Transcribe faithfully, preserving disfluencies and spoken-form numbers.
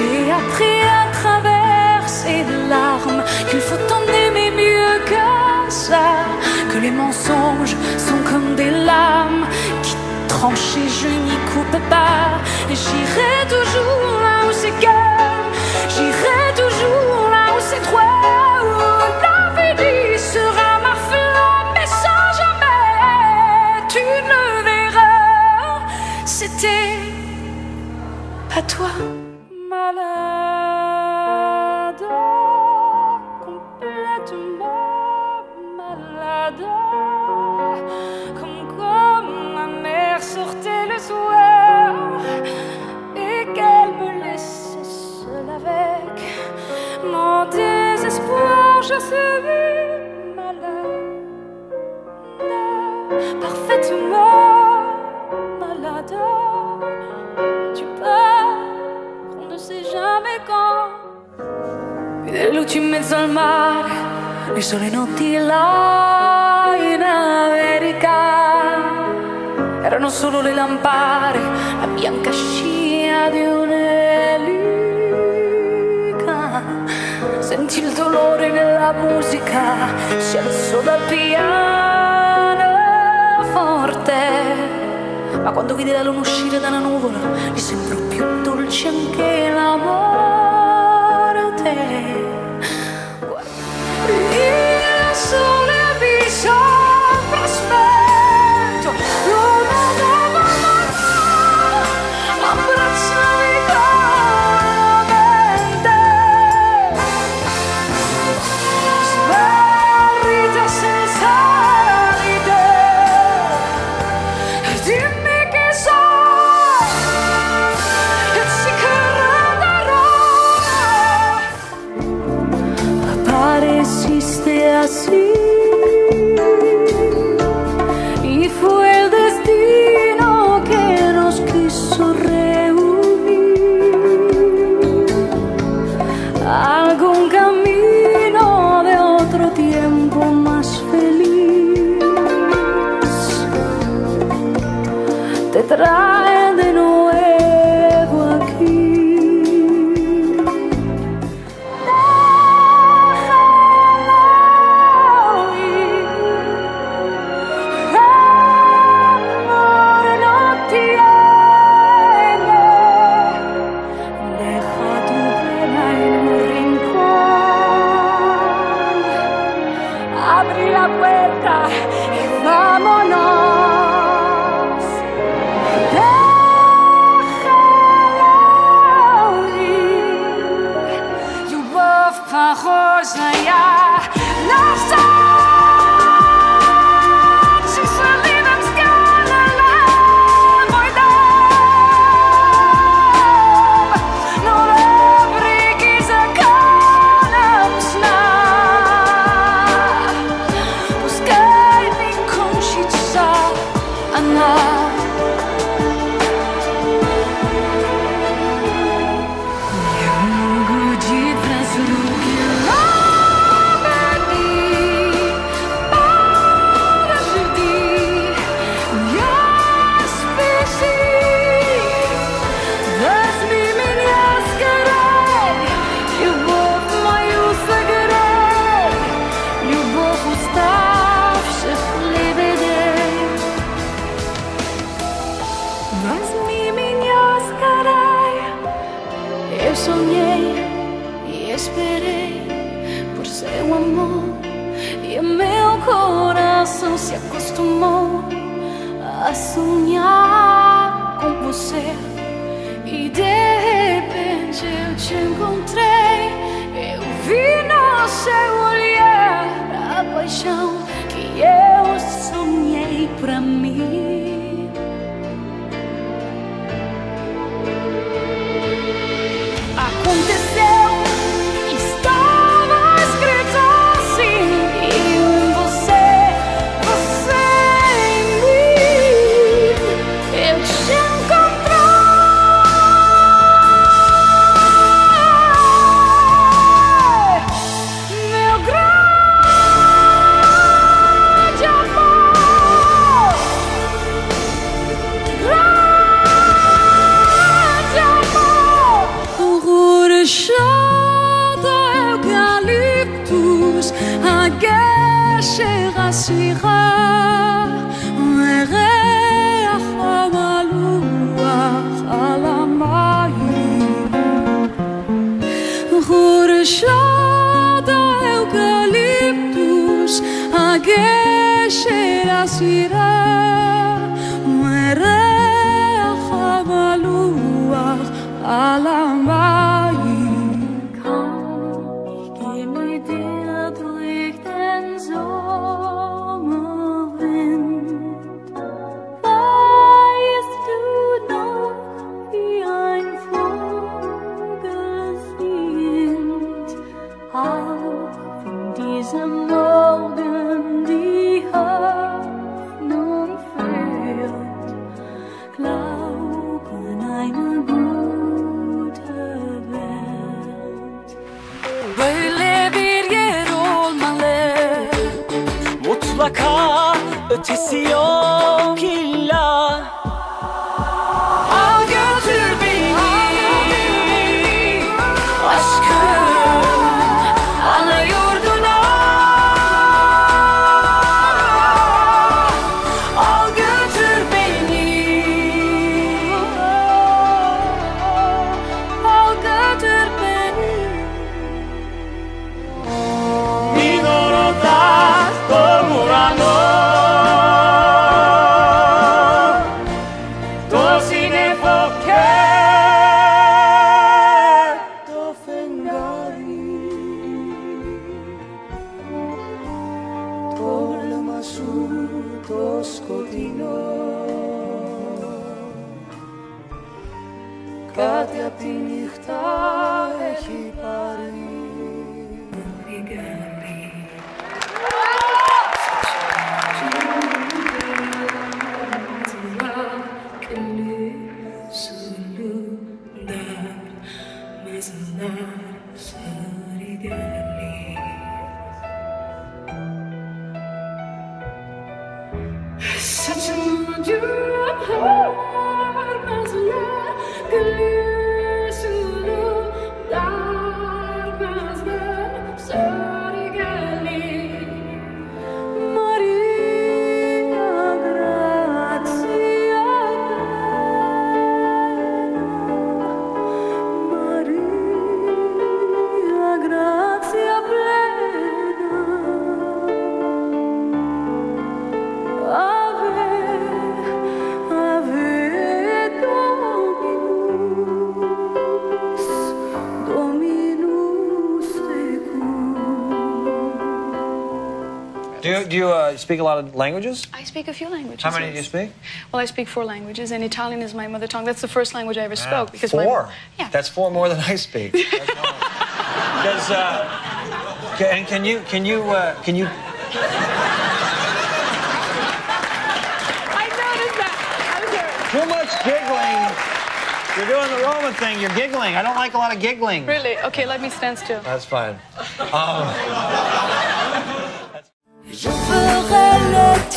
J'ai appris à travers ces larmes qu'il faut t'en aimer mieux que ça, que les mensonges sont comme des lames qui tranchent et je n'y coupe pas. Et j'irai toujours là où c'est calme, j'irai toujours là où c'est toi, où la vie sera ma flamme, mais sans jamais tu ne verras, c'était pas toi. Malade, complètement malade, comme quoi ma mère sortait le soir et qu'elle me laissait seule avec mon désespoir. Je suis malade, parfaitement malade. Tu pars, on ne sait jamais quand. Vede luci in mezzo al mare, le sole notti là in America. Erano solo le lampade, la bianca scia di un'elica. Senti il dolore della musica, si alzò dal piano forte. Ma quando vide la luna uscire da una nuvola, mi sembrò più dolce anche la morte. Il sole mi sopra spento, luna nuova mattina, abbracciami calmamente. Smarrita senza idea, dimmi che sai che si crederà. Papà resiste así, y fue el destino que nos quiso reunir. Algún camino de otro tiempo más feliz te trae de nuevo aquí. Déjalo ir, amor no tiene. Deja tu pena en un rincón, abre la puerta y vámonos. Soñé y esperé por seu amor, y meu coração se acostumou a sonhar com você. E de repente eu te encontrei, eu vi no seu olhar a paixão que eu sonhei pra mim. Aconteceu, estava escrito assim, e um você, você em mim, eu te encontrei, meu grande amor. chose, un gâcher rassurera. Ötesi yok illa. Al götür beni aşkım, ana yurduna. Al götür beni, al götür beni. Minoroda doğuranı. Do you, do you uh, speak a lot of languages? I speak a few languages. How many yes. do you speak? Well, I speak four languages, and Italian is my mother tongue. That's the first language I ever yeah. spoke. Because four? My, yeah. That's four more than I speak. That's Does, uh, can, can you, can you, uh, can you... I noticed that. I'm sorry. Too much giggling. You're doing the Roman thing. You're giggling. I don't like a lot of giggling. Really? Okay, let me stand still. That's fine. Um... Je ferai le